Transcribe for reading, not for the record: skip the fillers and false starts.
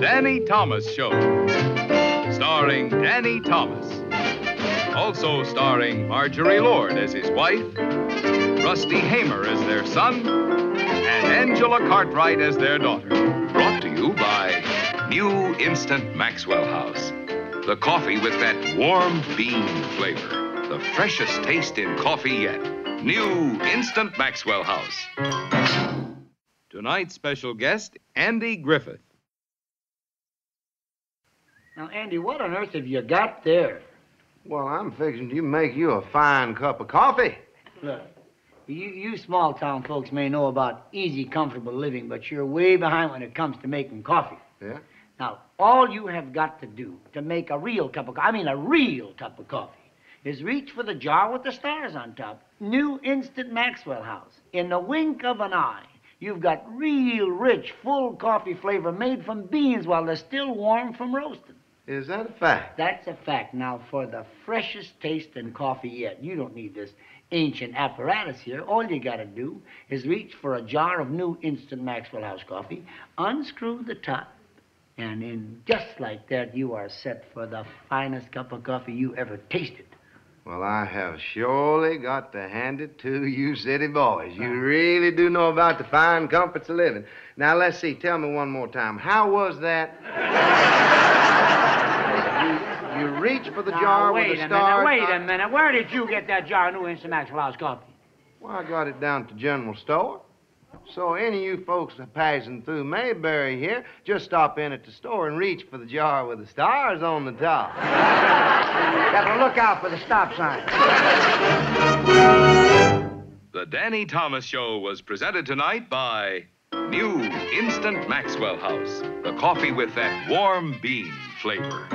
The Danny Thomas Show, starring Danny Thomas. Also starring Marjorie Lord as his wife, Rusty Hamer as their son, and Angela Cartwright as their daughter. Brought to you by New Instant Maxwell House. The coffee with that warm bean flavor. The freshest taste in coffee yet. New Instant Maxwell House. Tonight's special guest, Andy Griffith. Now, Andy, what on earth have you got there? Well, I'm fixing to make you a fine cup of coffee. Look, you small-town folks may know about easy, comfortable living, but you're way behind when it comes to making coffee. Yeah? Now, all you have got to do to make a real cup of coffee, I mean a real cup of coffee, is reach for the jar with the stars on top. New Instant Maxwell House. In the wink of an eye, you've got real rich, full coffee flavor made from beans while they're still warm from roasting. Is that a fact? That's a fact. Now, for the freshest taste in coffee yet, you don't need this ancient apparatus here. All you got to do is reach for a jar of New Instant Maxwell House coffee, unscrew the top, and in just like that, you are set for the finest cup of coffee you ever tasted. Well, I have surely got to hand it to you city boys. You really do know about the fine comforts of living. Now, let's see. Tell me one more time. How was that? You reach for the jar with the star. Wait a minute. Where did you get that jar of New Instant Maxwell House coffee? Well, I got it down at the general store. So any of you folks passing through Mayberry here, just stop in at the store and reach for the jar with the stars on the top. Gotta look out for the stop sign. The Danny Thomas Show was presented tonight by New Instant Maxwell House, the coffee with that warm bean flavor.